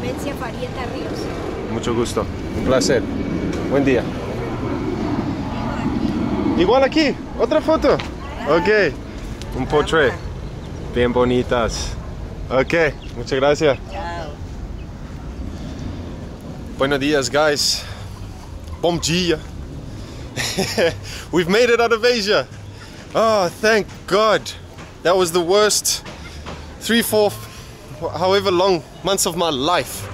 Solvencia Parieta Ríos. Mucho gusto. Un placer. Buen día. Igual aquí. Otra foto. Ok. Un portrait. Bien bonitas. Ok. Muchas gracias. Chao. Buenos días, guys. Bom dia. We've made it out of Asia. Oh, thank God. That was the worst 3, 4, however long months of my life.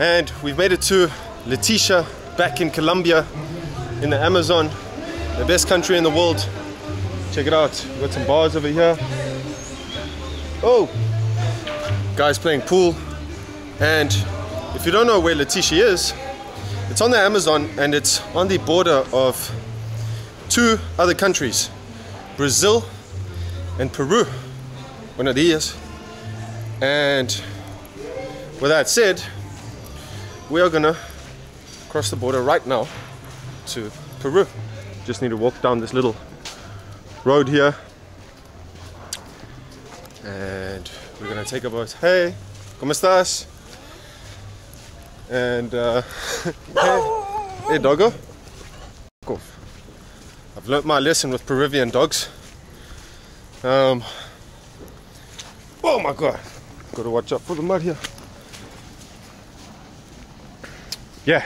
And we've made it to Leticia, back in Colombia, in the Amazon, the best country in the world. Check it out. We've got some bars over here. Oh, guys playing pool. And if you don't know where Leticia is, it's on the Amazon and it's on the border of 2 other countries, Brazil and Peru. Buenos días. And with that said, we are gonna cross the border right now to Peru. Just need to walk down this little road here and we're gonna take a bus. Hey, ¿cómo estás? And hey doggo, off. I've learnt my lesson with Peruvian dogs. Oh my God, gotta watch out for the mud here. Yeah,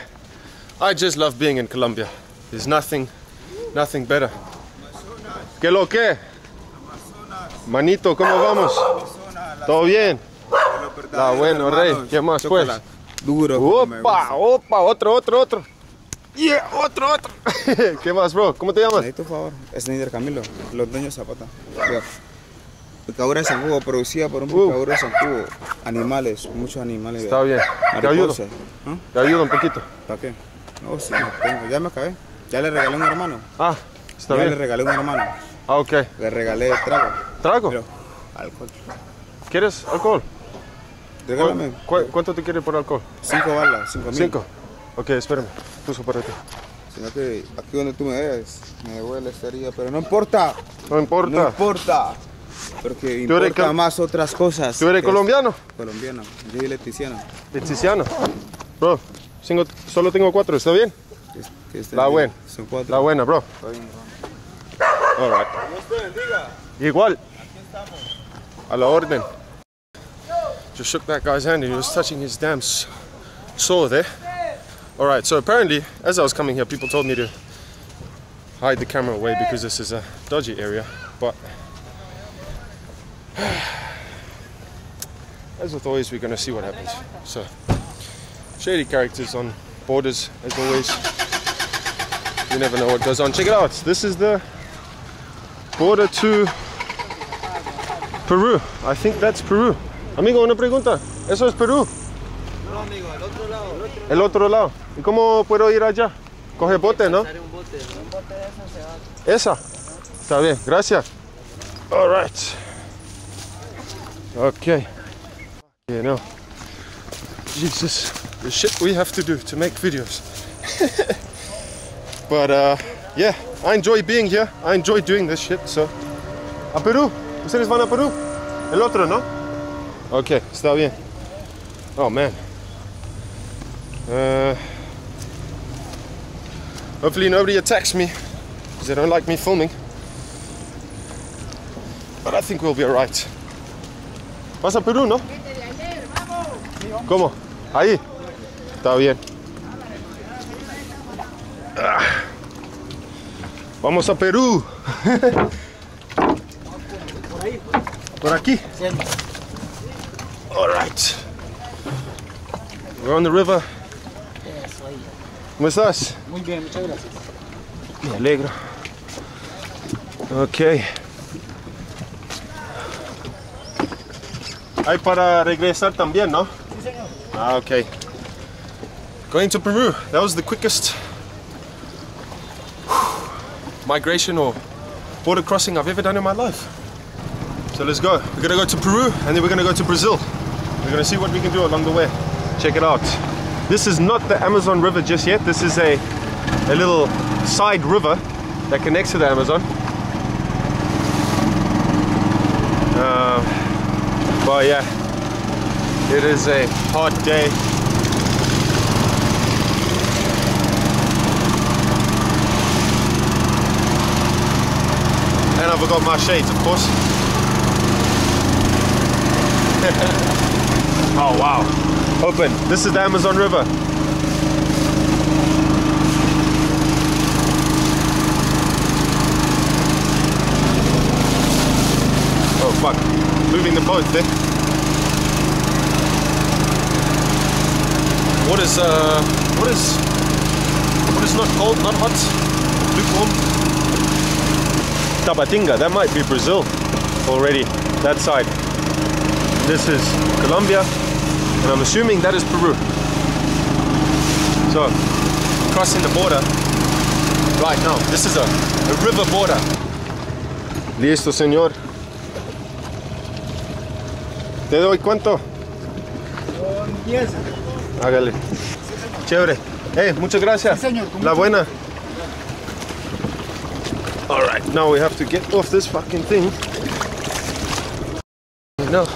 I just love being in Colombia. There's nothing better. ¿Qué lo que? Manito, ¿cómo vamos? Todo bien. La bueno, rey. ¿Qué más pues? Duro. Opa, opa, otro. Yeah, otro. ¿Qué más, bro? ¿Cómo te llamas? Necesito un favor. Es Nider Camilo, los dueños Zapata. Yeah. Picadura de zancudo, producida por un picadura de zancudo. Animales, muchos animales. Está bien. Te ayudo. ¿Eh? Te ayudo un poquito. ¿Para qué? No, sí, no tengo. Ya me acabé. Ya le regalé a un hermano. Ah, está bien. Ya le regalé a un hermano. Ah, ok. Le regalé trago. ¿Trago? Pero, alcohol. ¿Quieres alcohol? Regálame. ¿Cuánto te quieres por alcohol? 5 balas, 5.000. 5. Ok, espérame. Puso para ti. Sino que aquí donde tú me ves, me huele esta herida, pero no importa. No importa. No importa. Porque importa más otras cosas. ¿Tú eres colombiano? Colombiano. Yo soy leticiano. ¿Leticiano? Bro, solo tengo 4, ¿está bien? La buena. Son 4. La buena, bro. Está bien, bro. All right. Dios te bendiga. Igual. Aquí estamos. A la orden. Just shook that guy's hand and he was touching his damn sore there. Alright, so apparently, as I was coming here, people told me to hide the camera away because this is a dodgy area, but as with always, we're going to see what happens. So, shady characters on borders, as always. You never know what goes on. Check it out. This is the border to Peru. I think that's Peru. Amigo, una pregunta. ¿Eso es Perú? No, amigo, al otro lado. El otro lado. ¿Y cómo puedo ir allá? Coge bote, ¿no? Un bote de esa se va. ¿Esa? Está bien, gracias. All right. Okay. Yeah, no. Jesus, the shit we have to do to make videos. But yeah, I enjoy being here. I enjoy doing this shit, so. ¿A Perú? ¿Ustedes van a Perú? El otro, ¿no? Okay, está bien. Oh man. Hopefully nobody attacks me because they don't like me filming, but I think we'll be alright. ¿Vas a Perú, no? ¿Cómo? Ahí. Está bien. Vamos a Perú. Por aquí. Alright. We're on the river. ¿Cómo estás? Muy bien, muchas gracias. Me alegro. Ok. Hay para regresar también, ¿no? Sí, señor. Ah, ok. Going to Peru. That was the quickest migration or border crossing I've ever done in my life. So let's go. We're going to go to Peru and then we're going to go to Brazil. We're going to see what we can do along the way. Check it out. This is not the Amazon River just yet. This is a little side river that connects to the Amazon. But yeah, It is a hot day. And I forgot my shades, of course. Oh wow. Open. This is the Amazon River. Oh fuck. Moving the boat there. What is not cold, not hot? Lukewarm. Tabatinga, that might be Brazil already, that side. This is Colombia, and I'm assuming that is Peru. So, crossing the border right now. This is a river border. Listo, señor. ¿Te doy cuánto? Hágale. Chévere. Muchas gracias. Sí, señor. La buena. Alright, now we have to get off this fucking thing. No.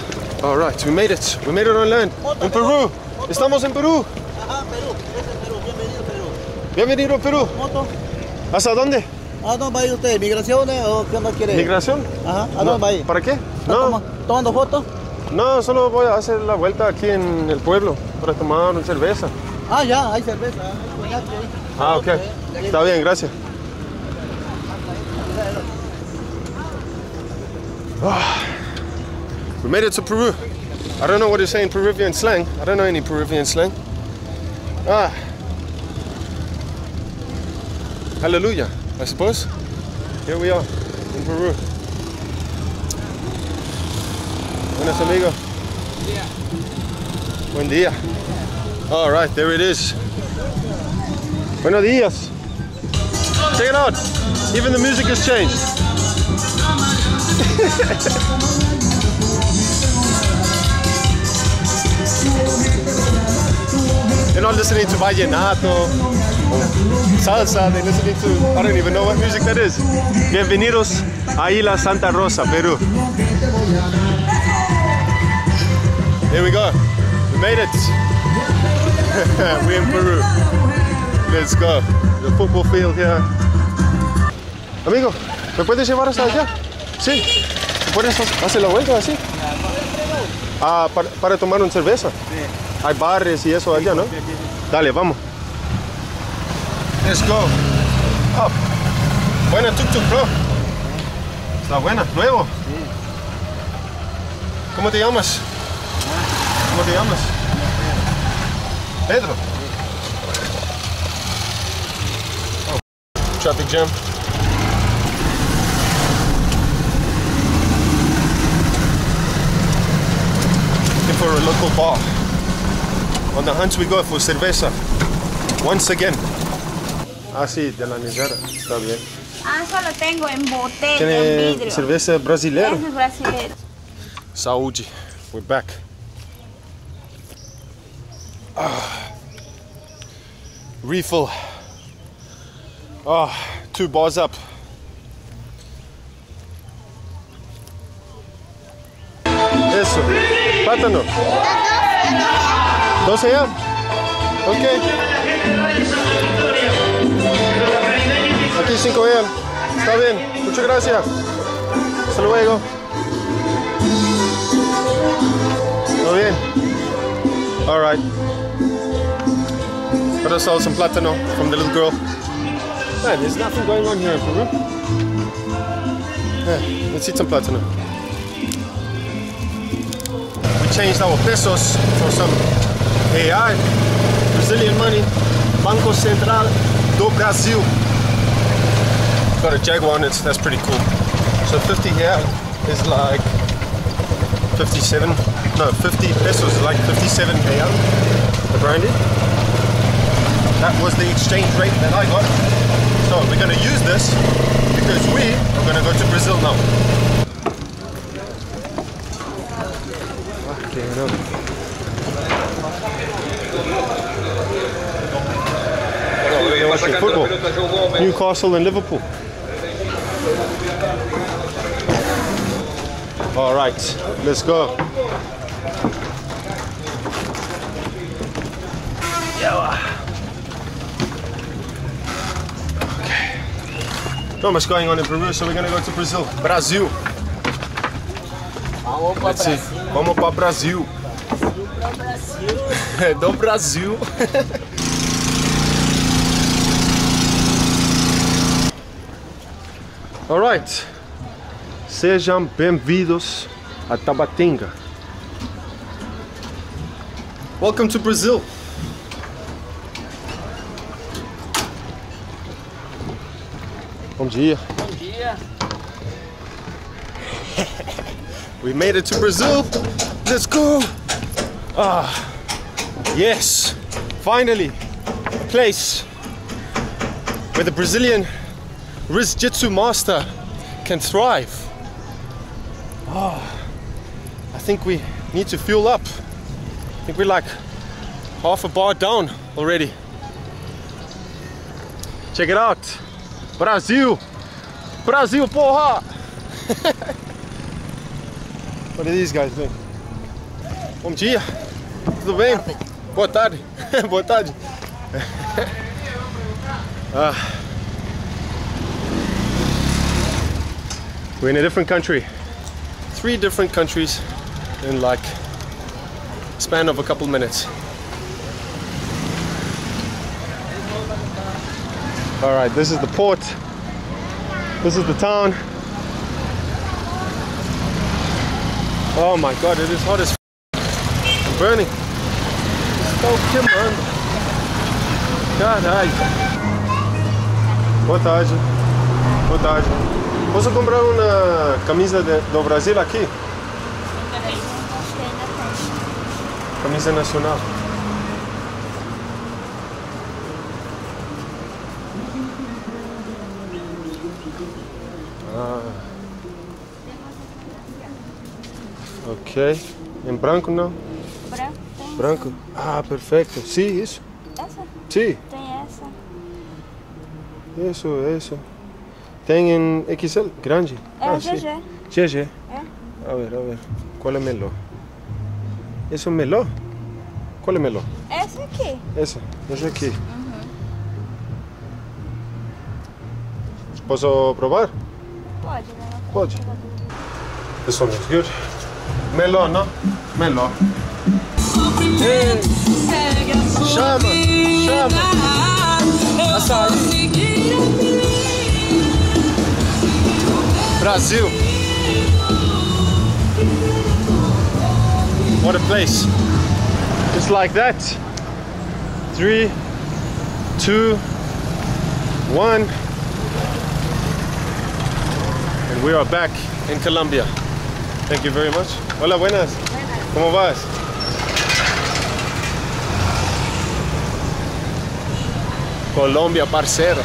Alright, we made it. We made it on land. En Perú. Estamos en Perú. Ajá, Perú. Es en Perú. Bienvenido, Perú. Bienvenido, Perú. ¿Moto? ¿Hasta dónde? ¿A dónde va a ir usted? ¿Migración o qué más quiere? ¿Migración? Ajá. ¿A dónde va a ir? ¿Para qué? No. ¿Tomando fotos? No, solo voy a hacer la vuelta aquí en el pueblo para tomar una cerveza. Ah, ya, hay cerveza. Ah, ok. Está bien, gracias. We made it to Peru. I don't know what you say in Peruvian slang. I don't know any Peruvian slang. Ah. Hallelujah, I suppose. Here we are in Peru. Buenos amigos. Buen día. All right, there it is. Buenos días. Check it out. Even the music has changed. They're not listening to Vallenato or salsa. They're listening to, I don't even know what music that is. Bienvenidos a Isla Santa Rosa, Peru. Here we go. We made it. We're in Peru. Let's go. The football field here. Amigo, ¿me puedes llevar hasta allá? Sí. ¿Puedes hacer la vuelta así? Ah, para tomar una cerveza. Sí. Hay bares y eso allá, ¿no? Dale, vamos. Let's go. Up. Buena tuk-tuk, bro. Está buena. Nuevo. Sí. ¿Cómo te llamas? ¿Cómo te llamas? Pedro. Oh, traffic jam. Looking for a local bar. On the hunt we go for cerveza. Once again. Ah, sí, de la nevera. Está bien. Ah, solo tengo en botella, en vidrio. Cerveza brasileira? Es brasileira. Saúde. We're back. Refill. Two bars up. Eso. Plátano. 12 ya. Ok. Aquí 5 ya. Está bien. Muchas gracias. Hasta luego. Todo bien. All right. Got ourselves some platano from the little girl. Man, there's nothing going on here in Peru. Yeah, let's eat some platano. We changed our pesos for some AI, Brazilian money, Banco Central do Brasil. Got a Jaguar on it, that's pretty cool. So 50 here is like 57, no, 50 pesos is like 57 AI, the brandy. That was the exchange rate that I got. So we're going to use this because we are going to go to Brazil now. Okay, watching football. Newcastle and Liverpool. All right, let's go. Not much going on in Peru, so we're going to go to Brazil. Brazil. Let's see. Vamos para Brasil. Do Brasil. All right. Sejam bem-vindos a Tabatinga. Welcome to Brazil. Bom dia. Bom dia. We made it to Brazil. Let's go. Ah, yes. Finally, a place where the Brazilian Jiu-Jitsu master can thrive. Ah, I think we need to fuel up. I think we're like half a bar down already. Check it out. Brazil! Brazil, porra! What do these guys think? Bom dia! Tudo bem? Boa tarde! Boa tarde! We're in a different country. 3 different countries in like span of a couple minutes. All right, this is the port. This is the town. Oh my God, it is hot as f. I'm burning. Caralho. Boa tarde. Boa tarde. Posso comprar uma camisa do Brasil aqui? Camisa nacional. Ok. Em branco não? Branco. Tem branco. Essa. Ah, perfeito. Sim, isso? Essa? Sim. Tem essa. Isso, isso. Tem em XL? Grande? É o GG. GG? É. A ver, qual é melhor? Isso é melhor? Qual é melhor? Essa aqui. Essa aqui. Uhum. Posso provar? Pode. Pode. This one is good. Melhor, não? Melhor. Hey. Chama, chama. Açaí. Brasil. What a place. Just like that. 3, 2, 1. And we are back in Colombia. Thank you very much. Hola, buenas. Buenas. ¿Cómo vas? Colombia, parcero.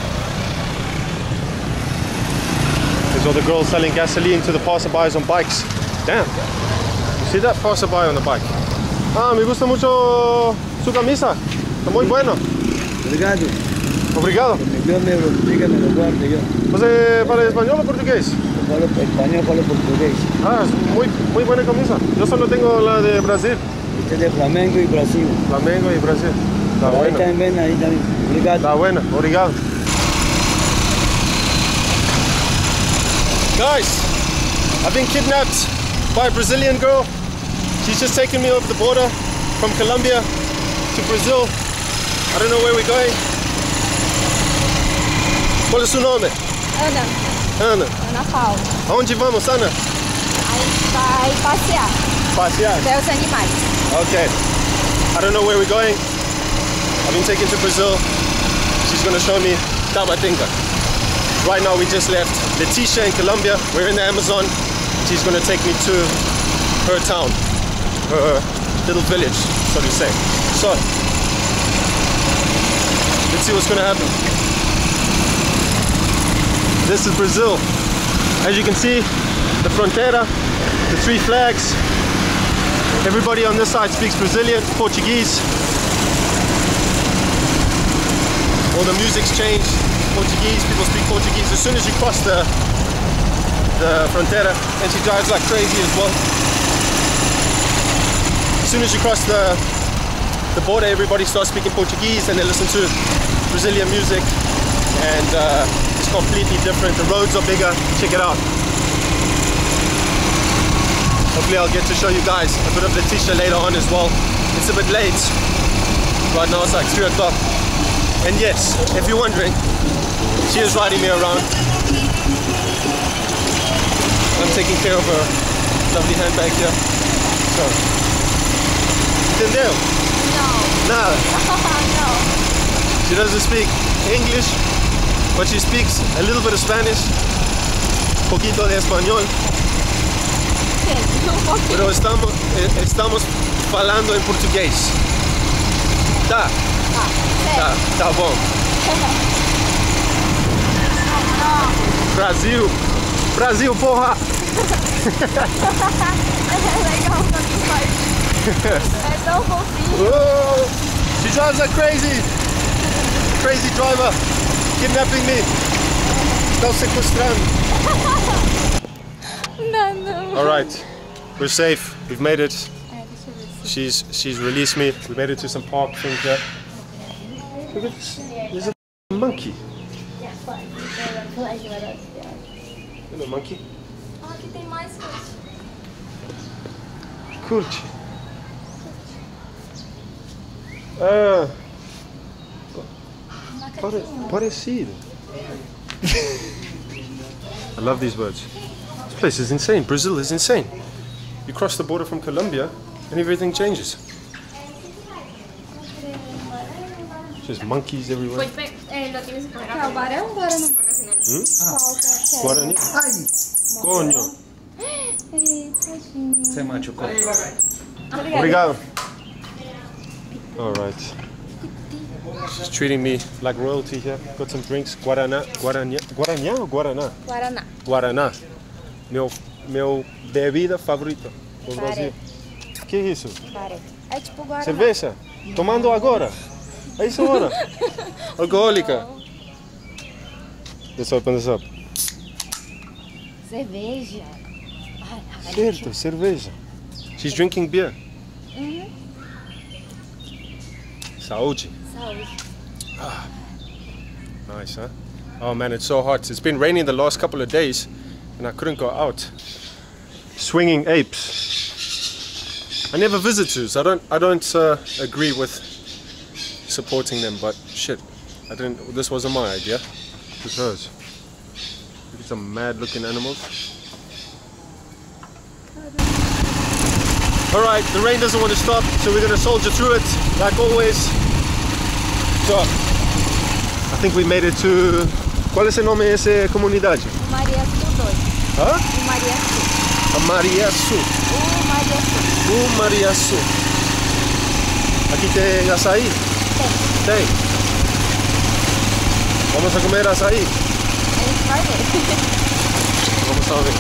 There's all the girls selling gasoline to the passerbys on bikes. Damn. You see that passerby on the bike? Ah, me gusta mucho su camisa. Está muy bueno. Obrigado. Obrigado. ¿Você fala español o portugués? Español, falo portugués. Ah, muy buena camisa. Yo solo tengo la de Brasil. Este es de Flamengo y Brasil. Flamengo y Brasil. Está bueno. Ahí también. Obrigado. Está bueno, obrigado. Guys, I've been kidnapped by a Brazilian girl. She's just taken me over the border from Colombia to Brazil. I don't know where we're going. Qual é seu nome? Ana. Ana. Ana Paula. Aonde vamos, Ana? A gente vai passear. Passear? Ver os animais. Okay. I don't know where we're going. I've been taken to Brazil. She's going to show me Tabatinga. Right now we just left Leticia in Colombia. We're in the Amazon. She's going to take me to her town. Her little village, so to say. So, let's see what's going to happen. This is Brazil. As you can see, the frontera, the 3 flags. Everybody on this side speaks Brazilian, Portuguese. All the music's changed. Portuguese, people speak Portuguese. As soon as you cross the frontera, and she drives like crazy as well. As soon as you cross the border, everybody starts speaking Portuguese and they listen to Brazilian music. And It's completely different. The roads are bigger. Check it out. Hopefully I'll get to show you guys a bit of Leticia later on as well. It's a bit late. Right now it's like 3 o'clock. And yes, if you're wondering, she is riding me around. I'm taking care of her lovely handbag here. So, entendeu? No. No. She doesn't speak English, but she speaks a little bit of Spanish. Poquito de español. Pero estamos falando em português. Tá? Tá bom. Brasil! Brasil, porra! É tão fofinho. Whoa. She drives like crazy driver, kidnapping me. Estão sequestrando. No. All right, we're safe. We've made it. She's released me. We made it to some park thing here. Look at this. There's a monkey. Hello, monkey. Kurt. Ah. Parecido. I love these words. This place is insane. Brazil is insane. You cross the border from Colombia and everything changes. Just monkeys everywhere. Guarani? Coño. Obrigado. Alright. She's treating me like royalty here. Got some drinks. Guaraná. Meu bebida favorita do Brasil. O que é isso? É tipo guaraná. Cerveja? Tomando agora? É isso agora? Alcoólica. Let's open this up. Cerveja. Certo, cerveja. She's drinking beer. Saúde. Ah. Nice, huh? Oh man, it's so hot. It's been raining the last couple of days. And I couldn't go out. Swinging apes. I never visit zoos. I don't agree with supporting them. But shit, I didn't. This wasn't my idea. It was hers. Look at some mad-looking animals. All right, the rain doesn't want to stop, so we're gonna soldier through it, like always. So, I think we made it to. Qual es el nombre de esa comunidad? Huh? Umariaçu. Aqui tem açaí? Tem. Vamos a comer açaí? Vamos a ver.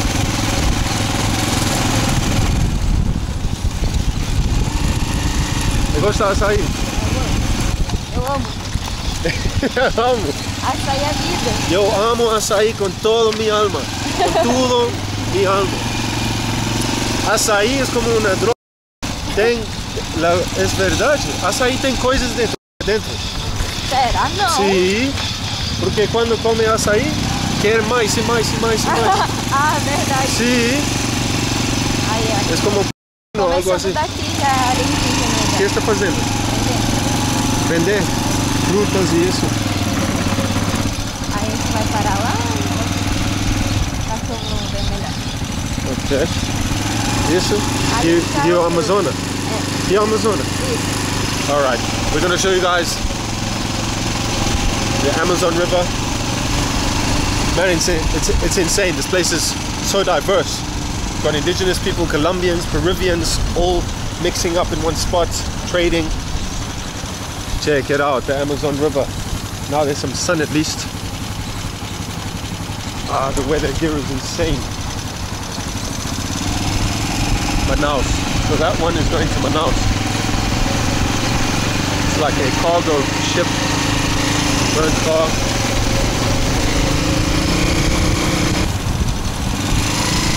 Você gosta de açaí? Eu amo. Eu amo. Açaí é vida. Eu amo açaí com toda a minha alma. Con todo mi alma. Açaí es como una droga. Es verdad. Açaí tiene cosas dentro. ¿Será? No. Sí. Porque cuando come açaí, quiere más y más y más y más. Ah, verdad. Sí. Ay, es como o algo así. ¿Qué está haciendo? Vender frutas y eso. Ahí va para allá. Ok. Isso? E o Amazonas? É. E o Amazonas? Isso. Alright, we're going to show you guys the Amazon River. Man, it's insane. This place is so diverse. We've got indigenous people, Colombians, Peruvians, all mixing up in one spot, trading. Check it out, the Amazon River. Now there's some sun at least. Ah, the weather here is insane. Manaus. So that one is going to Manaus. It's like a cargo ship, burnt car.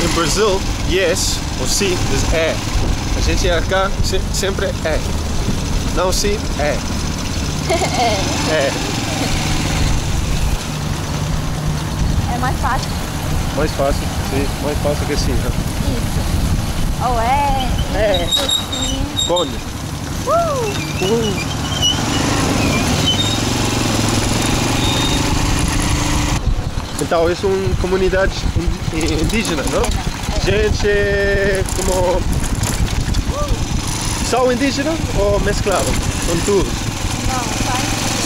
In Brazil, yes or sim is é. A gente acá sempre é. Não sim é. É. mais fácil. Mais fácil, sim. Mais fácil que sim. Né? Isso. Ou é. Come. Então, isso é uma comunidade indígena, não? Gente como... São indígenas ou mesclavam? São todos? Não,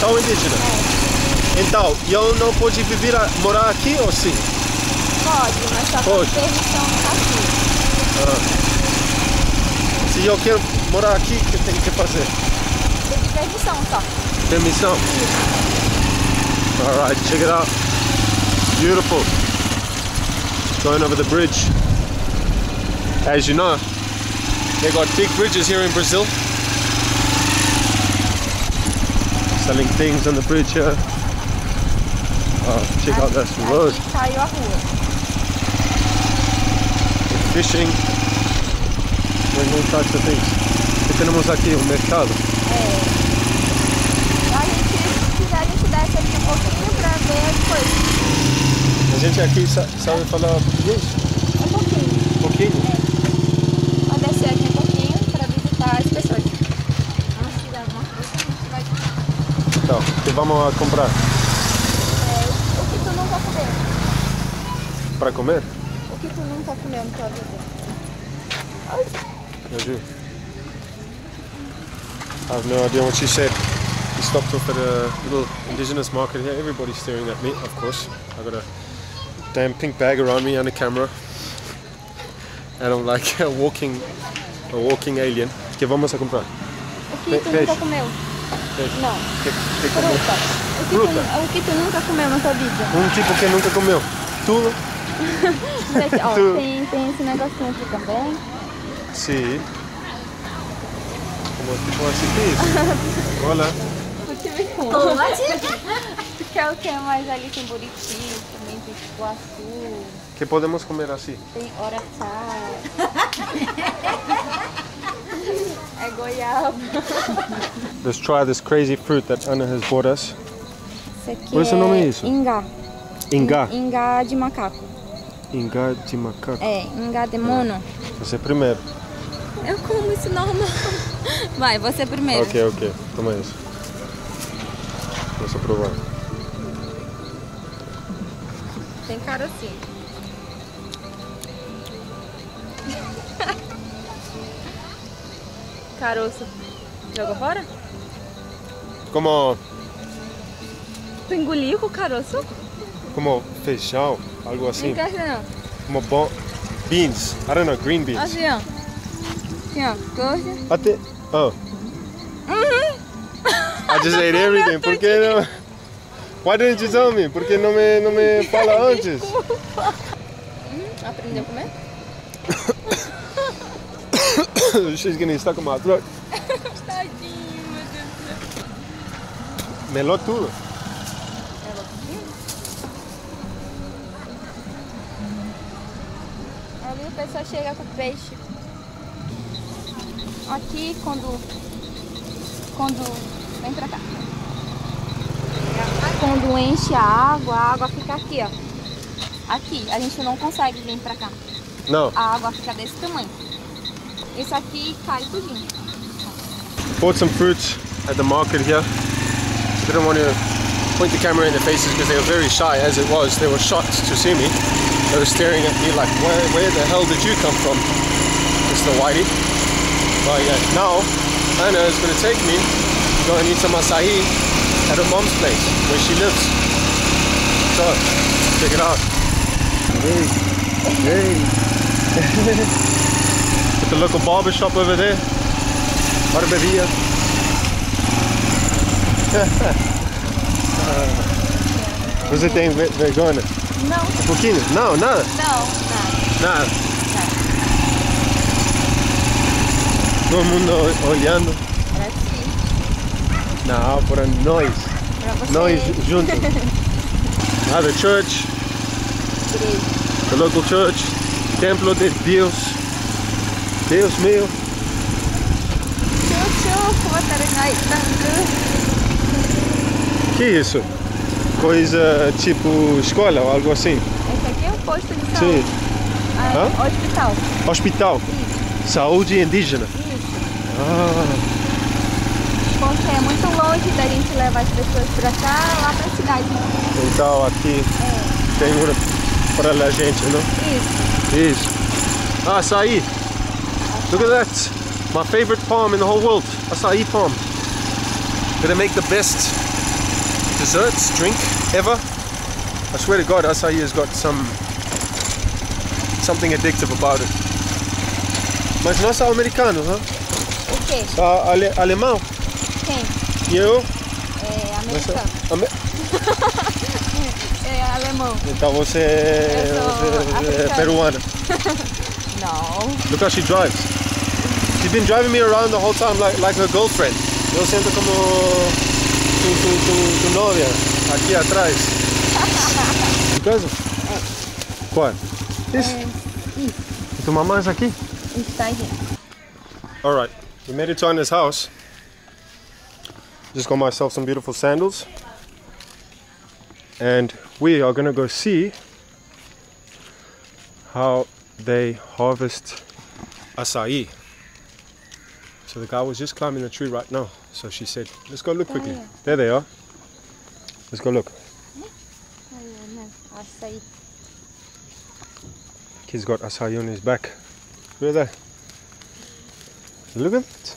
são indígenas. Então, eu não posso viver, morar aqui ou sim? Pode, mas só com permissão aqui. Ah. Se eu quero morar aqui, o que tem que fazer? Tem que permissão só. Permissão? Sim. Alright, check it out. Beautiful. Going over the bridge. As you know, they got big bridges here in Brazil. Selling things on the bridge here. Oh, check out that road. Fishing. Doing all types of things. Temos aqui um mercado. A gente desce aqui um pouquinho pra ver as coisas. A gente aqui sabe falar português? Um pouquinho. Um pouquinho? É. Que vamos comprar? O que tu não tá comendo? Para comer? O que tu não tá comendo para beber? I have no idea what she said. We stopped off at a little indigenous market here. Everybody's staring at me, of course. I've got a damn pink bag around me and a camera. And I'm like a walking alien. O que vamos comprar? O que tu nunca comeu? Não. Que fruta. O que tu nunca comeu na tua vida? Um tipo que nunca comeu. Tu? Ó, tu. Tem esse negocinho aqui também. Sim. Como você pode isso? Olá. Tu quer o que mais ali? Tem buriti, também tem cupuaçu. Que podemos comer assim? Tem oraçá. Let's try this crazy fruit that Ana has bought us. What is the name of this? Ingá. Ingá? Ingá de macaco. Ingá de macaco? É, ingá de mono. Você primeiro. Eu como isso normal. Vai, você primeiro. Ok. Toma isso. Vou provar. Tem cara assim. Caroço. Joga fora? Como... Tu engoliu com o caroço? Como feijão, algo assim. Não quer não. Como beans. I don't know, green beans. Assim, ó. Assim, ó. Coisa. Até... Oh. Uhum. I just ate everything. Por que não... Why didn't you tell me? Por que não me fala antes? Aprendeu a comer? She's getting stuck in my throat. Tadinho, meu Deus. Melou tudo. Ali o pessoal chega com peixe. Aqui quando vem pra cá. Quando enche a água fica aqui, ó. Aqui a gente não consegue vir pra cá. Não. A água fica desse tamanho. Isso aqui cai tudinho. Bought some fruits at the market here. Didn't want to point the camera in their faces because they were very shy as it was. They were shocked to see me. They were staring at me like, where the hell did you come from, Mr. Whitey? But yeah, now Ana is going to take me to go and eat some acai at her mom's place where she lives. So, check it out. Hey. The local barber shop over there. Barberia. Você tem vergonha? Não. Um pouquinho? Não, nada? Não, nada. Todo mundo olhando. Para ti. Não, para nós. Para você. Nós juntos. Another church. The local church. Templo de Deus. Deus meu! Que isso? coisa tipo escola ou algo assim? Esse aqui é o posto de saúde. Sim. Ah, hã? Hospital. Hospital? Isso. Saúde indígena? Isso. Ah. Porque é muito longe da gente levar as pessoas para cá, lá para a cidade. Né? Então aqui é. Tem para a gente, não? Isso. Isso. Açaí. Açaí. Look at that. My favorite palm in the whole world. Açaí palm. Gonna make the best desserts, drink ever. I swear to God, açaí has got something addictive about it. Mas nós somos americanos, né? O quê? Alemão. Quem? Eu? É americano. É alemão. Então você é peruana. No. Look how she drives. She's been driving me around the whole time like her girlfriend. Eu sento como tu novia aqui atrás. Caso? É. Qual? Isso? Isso. E tu mamãe está aqui? Está aqui. Alright, we made it to Anna's house. Just got myself some beautiful sandals, and we are gonna go see how they harvest acai. So the guy was just climbing the tree right now, so she said, let's go look quickly. There they are. Let's go look. He's got acai on his back. Look at that. Look at it.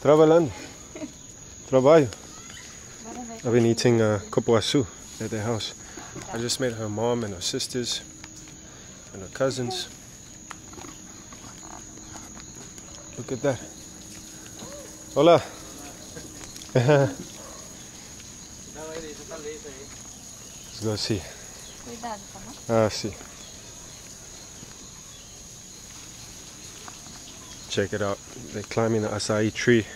Trabalhando. I've been eating cupuaçu at their house. I just met her mom and her sisters and her cousins. Look at that. Hola. Let's go see. Ah, see. Check it out. They're climbing the acai tree.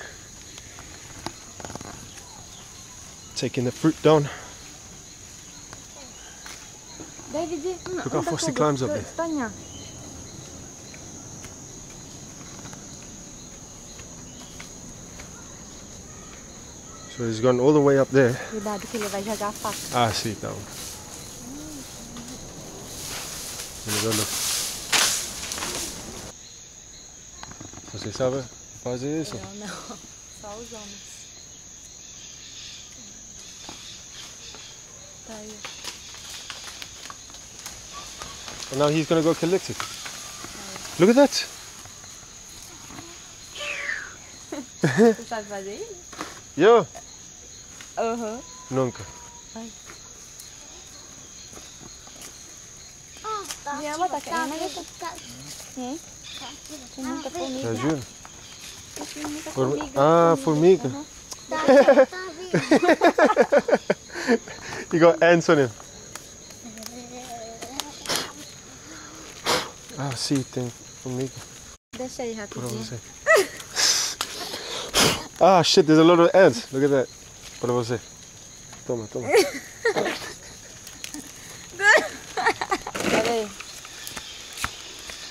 Taking the fruit down. Look how fast he climbs up there. So he's gone all the way up there. Ah, see that one. Let me go look. Você sabe fazer isso? Não, só os homens. And now he's going to go collect it. Look at that! Você sabe fazer isso? Eu? Aham. Nunca. Minha mãe tá querendo. Formiga, formiga. Eu juro? Formiga. Ah, formiga. You got ants on him. Ah, sim, tem formiga. Deixa aí rapidinho. Ah, shit, there's a lot of ants. Look at that. Para você. Toma, toma.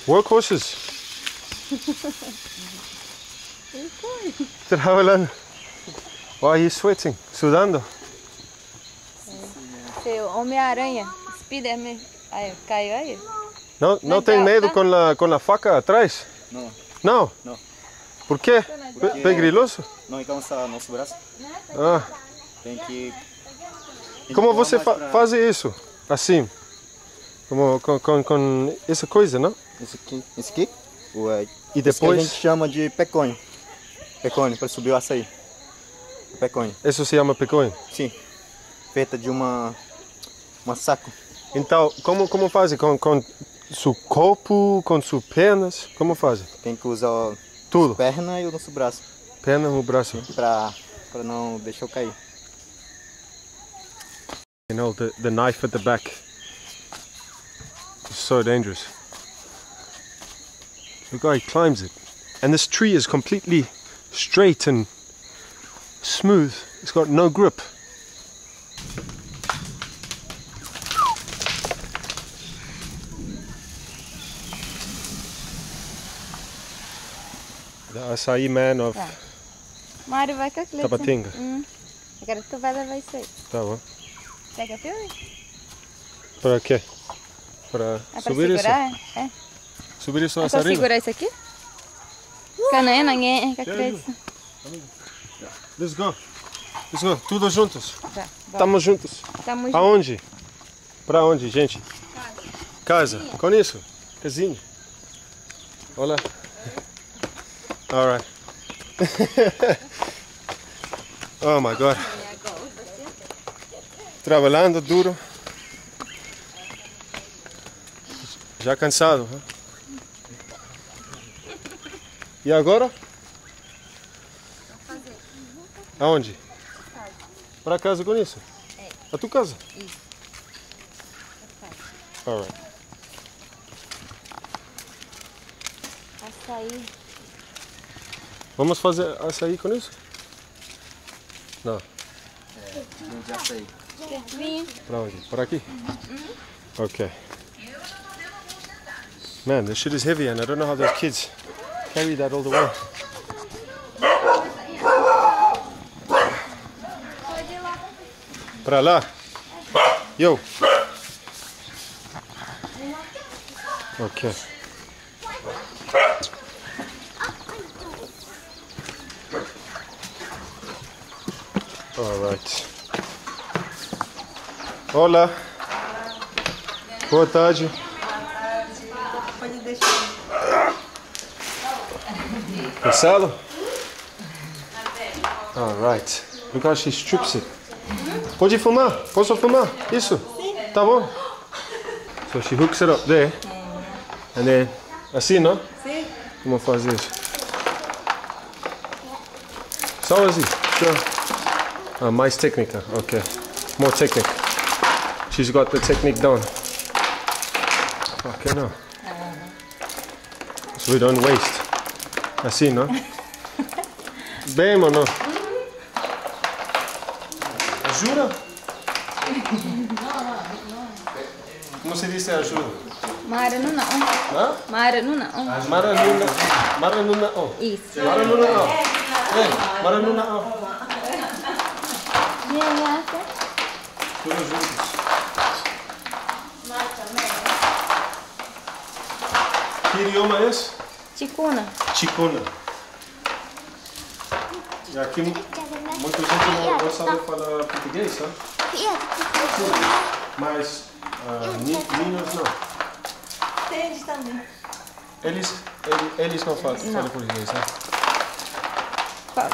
Workhorses. Trabalhando. Why are you sweating? Sudando. Seu Homem-Aranha, Spider-Man, aí, caiu aí. Não, não tem medo com a faca atrás? Não. Não? Não. Por quê? Porque pegriloso? Não alcança nosso braço. Ah. Tem que... Como você faz isso? Assim? Como com essa coisa, não? Esse aqui. Esse aqui? Ué. E depois? Esse que a gente chama de peconho. Peconho, para subir o açaí. Peconho. Isso se chama peconho? Sim. Feita de uma saco. Então, como fazem? Com seu corpo, com suas pernas? Como fazem? Tem que usar tudo. Perna e o nosso braço. Perna e o braço. Para não deixar eu cair. You know, the knife at the back is so dangerous. The guy climbs it. And this tree is completely straight and smooth. It's got no grip. The acai man of Mário vai com a Cleide. Tabatinga. Eu quero que tu vá levar isso aí. Tá bom. Pega a pílula? Pra quê? Pra subir isso? É pra segurar? É. Subir isso na sarina? É pra segurar isso aqui? Let's go, tudo juntos. Tá, estamos juntos. Estamos aonde? Pra onde, gente? Casa. Casa. Com isso? Casinha. Olá. Alright. Oh my God. Trabalhando duro. Já cansado. Hein? E agora? Aonde? Para casa com isso? É. A tua casa? Isso. Alright. Açaí. Vamos fazer açaí com isso? Não. É, não de açaí. Para onde? Para aqui? Uhum. Ok. Man, this shit is heavy and I don't know how those kids carry that all the way. Pra lá? Yo! Ok. Alright. Olá! Boa tarde. Pode deixar. Marcelo? Alright. Look how she strips it. Pode fumar? Posso fumar? Isso? Sim. Tá bom? So she hooks it up there. And then, assim, não? Sim. Vamos fazer isso. Só assim. Ah, mais técnica. Ok. More technique. She's got the technique down. Ok, não. So we don't waste. Assim, não? Bem ou não? Jura? Como se diz ajuda? Maranunão. Hã? Maranunão. Maranunão. Maranunão. Isso. Maranunão. É, maranunão. E a massa? Tudo juntos. Que idioma é esse? Ticuna. Ticuna. E aqui muita gente não sabe falar português, sabe? Mas meninos não. Eles também. Eles não falam português, sabe?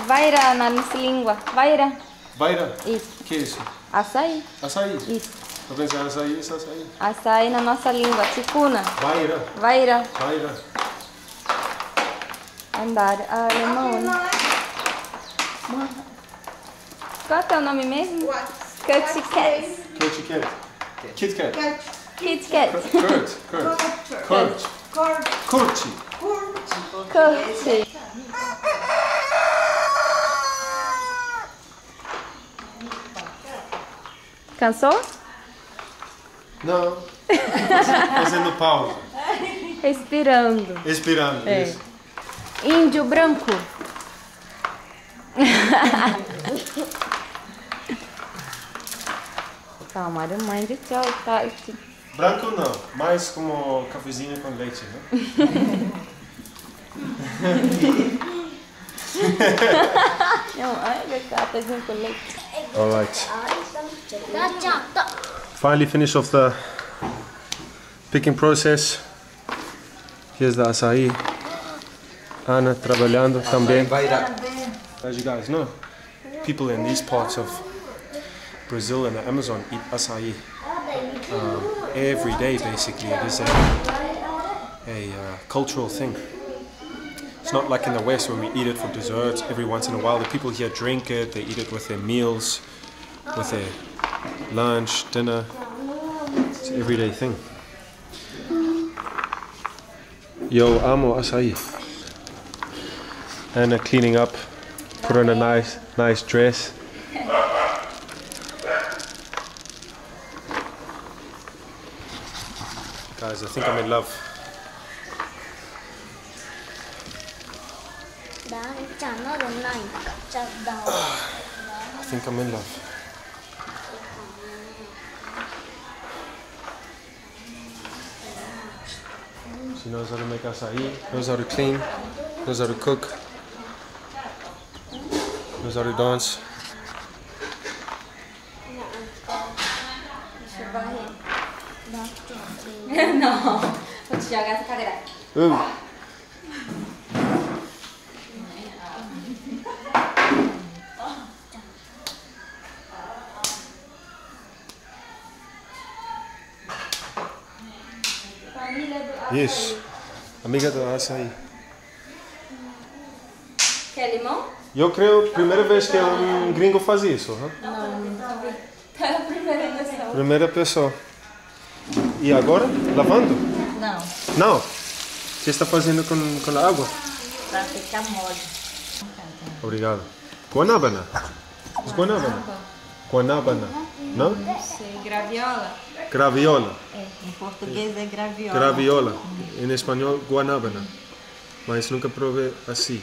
Vaira na nossa língua. Vaira. Vaira? Isso. O que é isso? Açaí. Açaí? Isso. Tá pensando açaí, isso açaí? Açaí na nossa língua. Ticuna. Vaira. Vaira. Vaira. Andar. Alemão. Qual é o nome mesmo? Kurt Caz. Kurt Caz. Kit Kat. Kit Kat. Kurt. Kurt. Kurt. Kurt. Kurt. Kurt. Cansou? Não. Fazendo pausa. Respirando. Respirando, é. Isso. Índio branco. Calma, mãe de tchau, tá? Branco não, mais como cafezinho com leite, né? Não, olha cafezinho com leite. Alright. Finally finish off the picking process. Here's the açaí. Ana trabalhando também. As you guys know, people in these parts of Brazil and the Amazon eat açaí every day basically. It is a cultural thing. It's not like in the West where we eat it for desserts every once in a while. The people here drink it, they eat it with their meals, with their lunch, dinner. It's an everyday thing. Yo amo açaí. And they're cleaning up. Put on a nice dress. Guys, I think I'm in love. I think I'm in love. She knows how to make acai, knows how to clean, knows how to cook, knows how to dance. Não, vou te jogar essa cadeira. Isso, amiga do açaí. Quer limão? Eu creio, primeira vez que um gringo faz isso. Huh? Não, pela primeira pessoa. Primeira pessoa. E agora? Lavando? Não. Não? Você está fazendo com a água? Para ficar mole. Obrigado. Guanábana? Guanábana? Guanábana? Não? Não sei. Graviola? Graviola. É. Em português é graviola. Graviola. Em espanhol, guanábana. Mas nunca provei assim.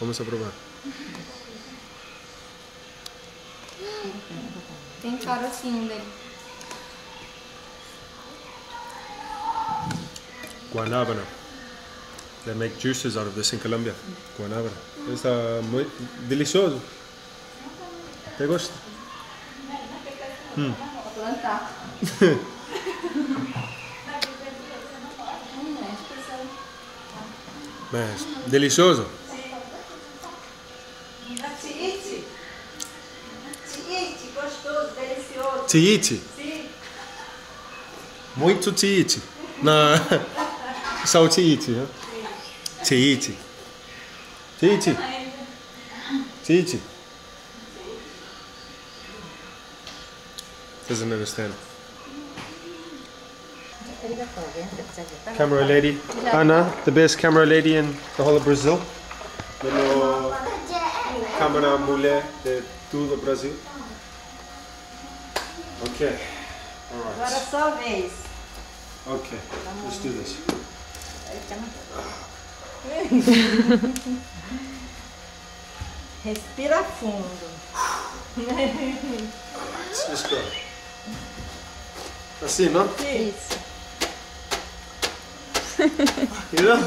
Vamos provar. Tem carocinho dele. Guanábana. They make juices out of this in Colombia. Guanábana. Está muito delicioso. Te gosta? Plantar. Mas delicioso. Tiiti. Tiiti, gostoso, delicioso. Tiiti. Sim. Muito tiiti. Na só o tiiti, né? Tiiti. Tiiti. Tiiti. Doesn't understand. Camera lady. Ana, the best camera lady in the whole of Brazil. Melhor camera mulher de todo o Brasil. Okay. All right. Agora só vez. Okay. Let's do this. Respira fundo. All right. Let's go. Assim, não? Isso. You know?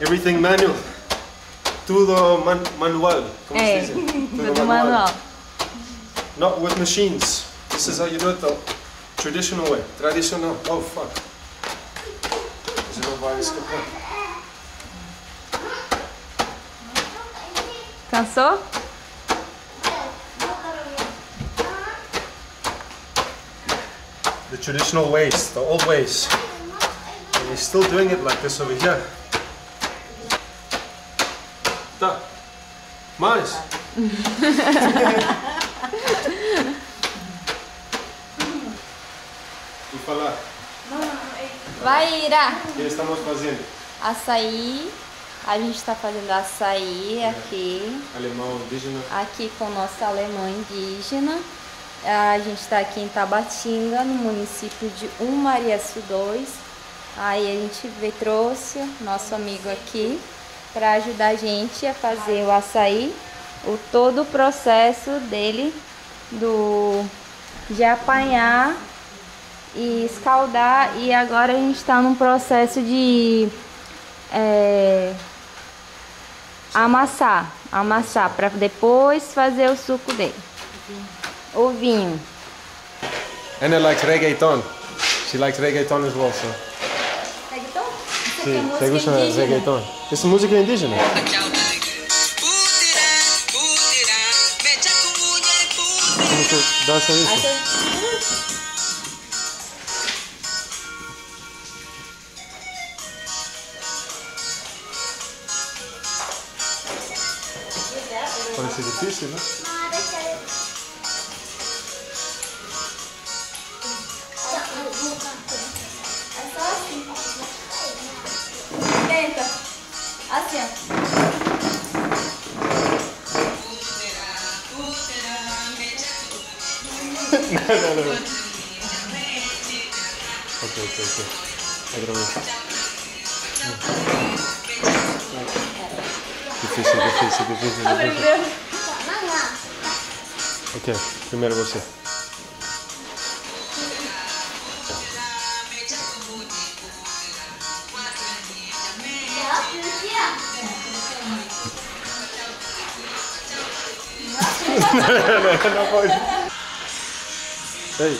Everything manual. Tudo manual. Como se diz? Tudo manual. Not with machines. This is how you do it the traditional way. Traditional. Oh, fuck. Você não vai escapar. Cansou? The traditional ways, the old ways, and he's still doing it like this over here. Tá, mais. Vou falar. Vai, Ira. O que estamos fazendo? Açaí. A gente está fazendo açaí aqui. Alemão indígena. Aqui com nossa alemã indígena. A gente está aqui em Tabatinga, no município de Umariaçu 2. Aí a gente trouxe nosso amigo aqui para ajudar a gente a fazer o açaí, todo o processo dele de apanhar e escaldar. E agora a gente está num processo de amassar para depois fazer o suco dele. O vinho. Ana likes reggaeton. She likes reggaeton as well, so. Reggaeton? Sim, você gosta de reggaeton? Essa música é indígena? Como você dança isso? Parece difícil, né? No. Okay. Outra vez. Difícil. Ok, primeiro você. Não pode. Ei.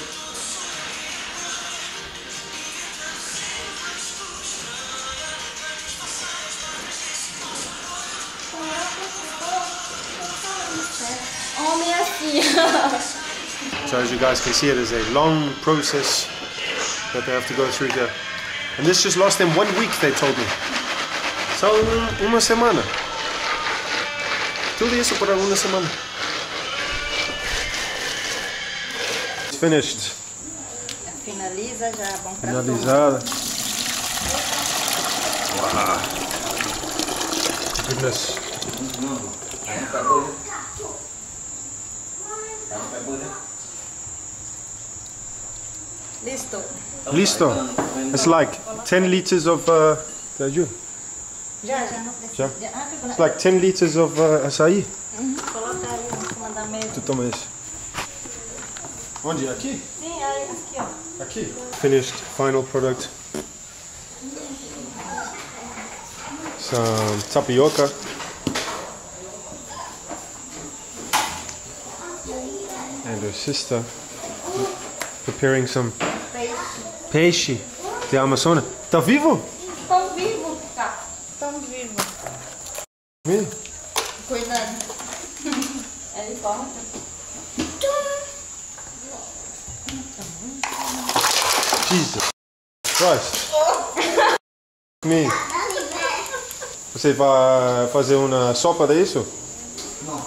So as you guys can see, it is a long process that they have to go through there. And this just lost them 1 week, they told me. Só uma semana. Tudo isso por uma semana. It's finished. Finaliza já, bom pra tudo. Finalizada. Wow. Goodness. Listo. Listo. It's like 10 liters of It's like 10 liters of açaí. Coloca aí em cima da mesa. Tu toma isso. Onde? Aqui? Sim, aqui, ó. Aqui. Finished final product. Some tapioca. And her sister preparing some peixe de Amazonas. Tá vivo? Tão vivo, tá. Tão vivo. Vem. Cuidado. Ele corta. Jesus Christ. Me. Você vai fazer uma sopa disso? Não.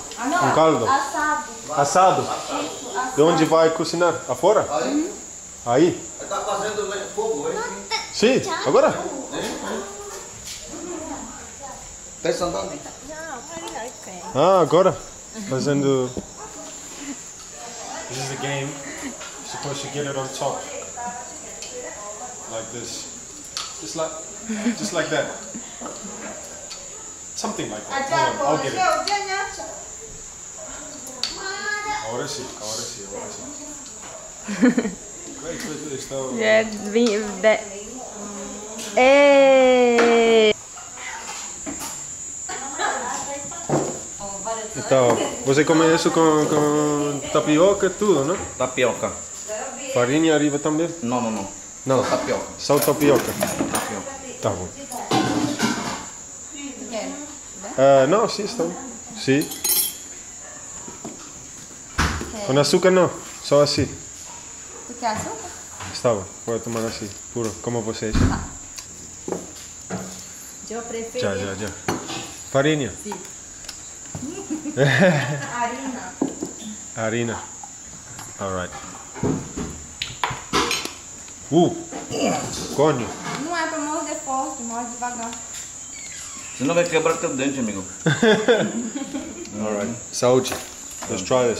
Caldo? Assado. Assado? Isso, assado. De onde vai cozinhar? Afora? Aí. Aí? Tá fazendo fogo hoje? Sim, agora? Está andando? Ah, agora? Fazendo. This is the game. You're supposed to get it on top. Like this. Just like that. Something like that. Come on, I'll get it. Agora sim, agora sim, agora sim. Yeah, that. Hey. Então, você come isso com tapioca, tudo, não? Tapioca. Farinha arriba também? Não. Tapioca. Só tapioca. Tá bom. Não, sim, está bom. Sim. Com açúcar não, só assim. Que açúcar? Estava, vou tomar assim, puro, como vocês. Eu prefiro. Já. Farinha? Sim. Harina. Alright. Cone. Não é pra morder forte, morde devagar. Você não vai quebrar teu dente, amigo. Alright. Saúde. Let's try this.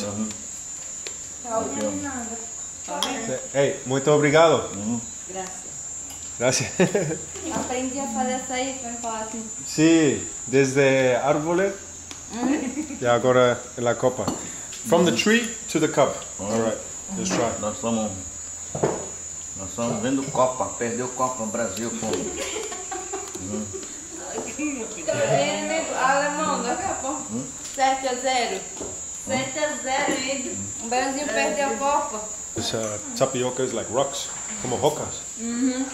Saúde não nada. Ei, muito obrigado. Graças. Aprendi a fazer açaí, para falar assim. Sim, desde a árvore e agora a copa. From the tree to the cup. Alright, let's try. Nós estamos vendo Copa, perdeu Copa no Brasil. Alemão, daqui a pouco. 7-0. 7-0, o Brasil perdeu a Copa. This tapioca is like rocks, como rocas. Eu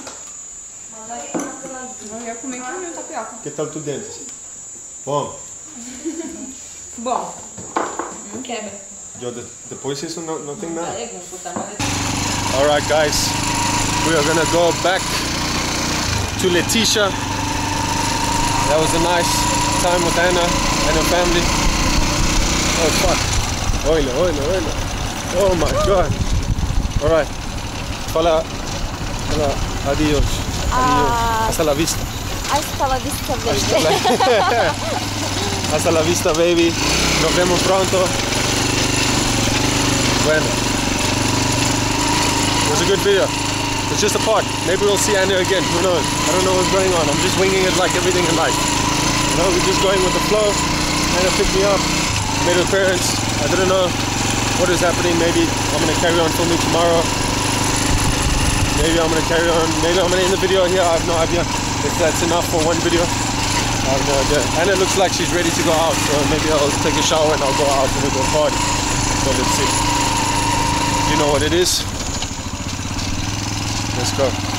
comi muito tapioca. Que tal tu dentro? Bom. Não quebra. Depois isso não tem nada. Alright guys, we are gonna go back to Leticia. That was a nice time with Anna and her family. Oh fuck. Oila. Oh my god. Alright, fala, adiós, hasta la vista baby, nos vemos pronto. Bueno, it was a good video, it's just a part, maybe we'll see Anna again, who knows, I don't know what's going on, I'm just winging it like everything in life, you know, we're just going with the flow. Anna picked me up, made her parents, I didn't know what is happening. Maybe I'm going to carry on filming tomorrow, maybe I'm going to end the video here, I have no idea if that's enough for one video, I'll go again. And it looks like she's ready to go out, so maybe I'll take a shower and I'll go out and we'll go party. So let's see. You know what it is. Let's go.